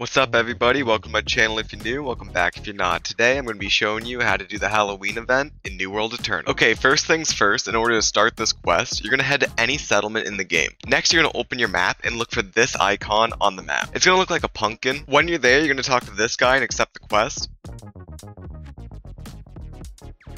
What's up everybody, welcome to my channel if you're new, welcome back if you're not. Today I'm going to be showing you how to do the Halloween event in New World Aeternum. Okay, first things first, in order to start this quest, you're going to head to any settlement in the game. Next you're going to open your map and look for this icon on the map. It's going to look like a pumpkin. When you're there, you're going to talk to this guy and accept the quest.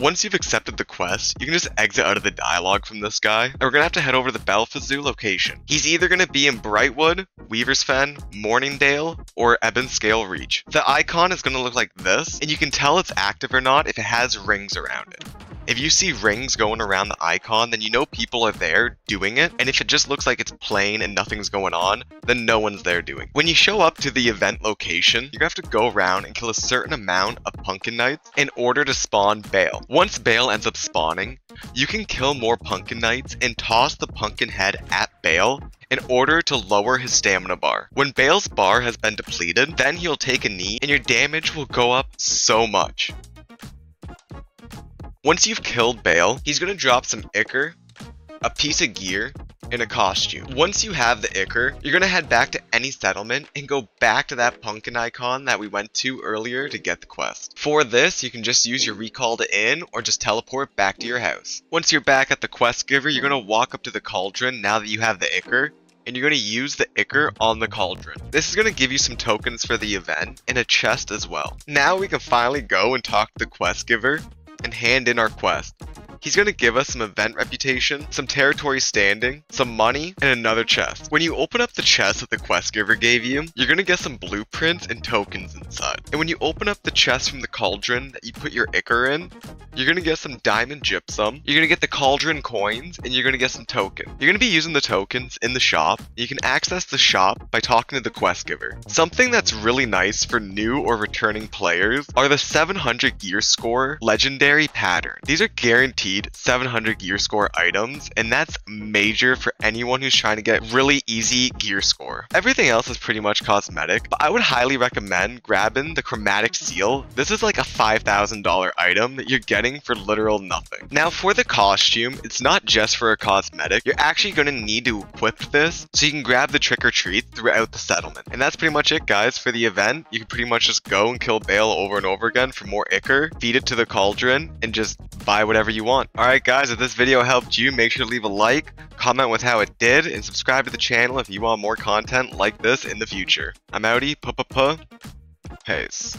Once you've accepted the quest, you can just exit out of the dialogue from this guy, and we're going to have to head over to the Belfazoo location. He's either going to be in Brightwood, Weaver's Fen, Morningdale, or Ebonscale Reach. The icon is going to look like this, and you can tell it's active or not if it has rings around it. If you see rings going around the icon, then you know people are there doing it, and if it just looks like it's plain and nothing's going on, then no one's there doing it. When you show up to the event location, you're going to have to go around and kill a certain amount of Pumpkin Knights in order to spawn Bale. Once Bale ends up spawning, you can kill more Pumpkin Knights and toss the Pumpkin Head at Bale in order to lower his stamina bar. When Bale's bar has been depleted, then he'll take a knee and your damage will go up so much. Once you've killed Bale, he's going to drop some Ichor, a piece of gear, and a costume. Once you have the Ichor, you're going to head back to any settlement and go back to that pumpkin icon that we went to earlier to get the quest. For this, you can just use your recall to inn or just teleport back to your house. Once you're back at the quest giver, you're going to walk up to the cauldron now that you have the Ichor, and you're going to use the Ichor on the cauldron. This is going to give you some tokens for the event and a chest as well. Now we can finally go and talk to the quest giver and hand in our quest. He's going to give us some event reputation, some territory standing, some money, and another chest. When you open up the chest that the quest giver gave you, you're going to get some blueprints and tokens inside. And when you open up the chest from the cauldron that you put your Ichor in, you're going to get some diamond gypsum, you're going to get the cauldron coins, and you're going to get some tokens. You're going to be using the tokens in the shop. You can access the shop by talking to the quest giver. Something that's really nice for new or returning players are the 700 gear score legendary pattern. These are guaranteed 700 gear score items, and that's major for anyone who's trying to get really easy gear score. Everything else is pretty much cosmetic, but I would highly recommend grabbing the Chromatic Seal. This is like a $5,000 item that you're getting for literal nothing. Now for the costume, it's not just for a cosmetic. You're actually going to need to equip this so you can grab the trick or treat throughout the settlement. And that's pretty much it guys for the event. You can pretty much just go and kill Bale over and over again for more Ichor, feed it to the cauldron, and just buy whatever you want. Alright guys, if this video helped you, make sure to leave a like, comment with how it did, and subscribe to the channel if you want more content like this in the future. I'm outie, peace.